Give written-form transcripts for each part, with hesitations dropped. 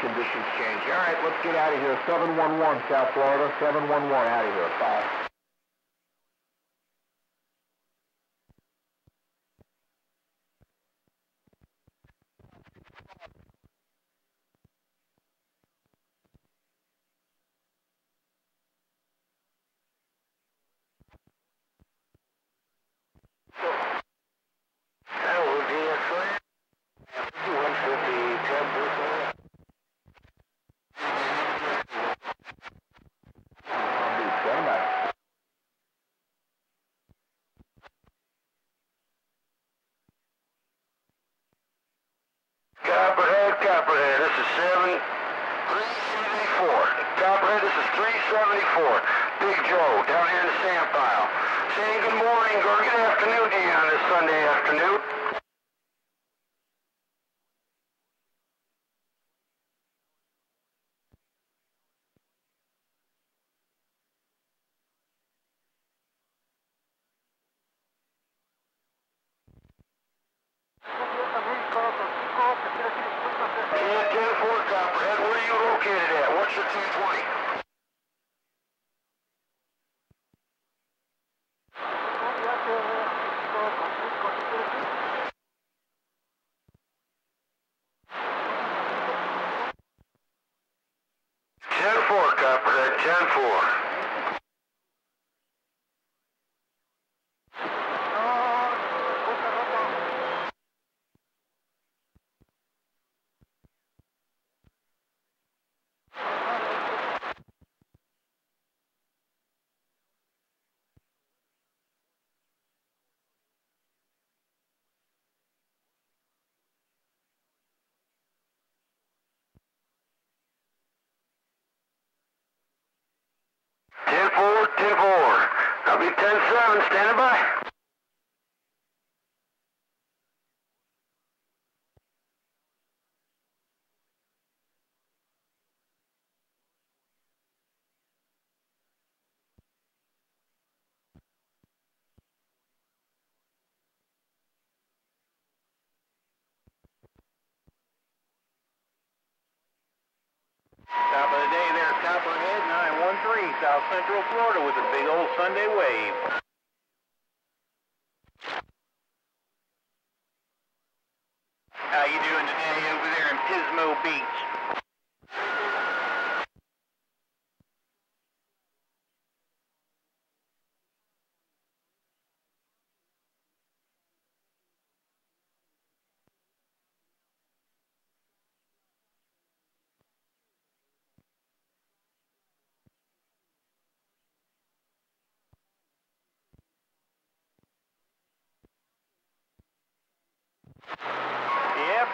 conditions change. All right, let's get out of here. 711 South Florida, 711 out of here. Bye. Copperhead, this is 374. Copperhead, this is 374. Big Joe, down here in the sand pile. Saying good morning or good afternoon to you on this Sunday afternoon. Copperhead, where are you located at? What's your 220? Ten-4, Copperhead, 10-4. I'll be 10-7, standing by. Top of the day there, Copperhead, 913 South Central Florida with a big old Sunday wave. How you doing today over there in Pismo Beach?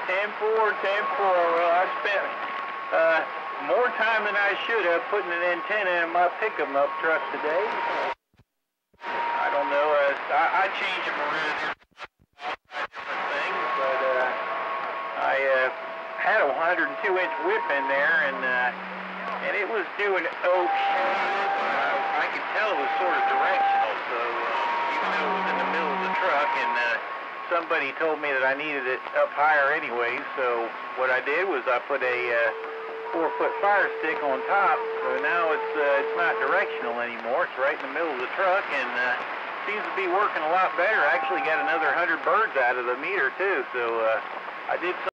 Ten-4, 10-4. Well, I spent more time than I should have putting an antenna in my pick-em-up truck today. I don't know. I change them around different things, but I had a 102-inch whip in there, and it was doing okay. I could tell it was sort of directional, so even though it was in the middle of the truck, and somebody told me that I needed it up higher anyway, so what I did was I put a 4-foot fire stick on top, so now it's not directional anymore. It's right in the middle of the truck, and seems to be working a lot better. I actually got another 100 birds out of the meter too, so I did something.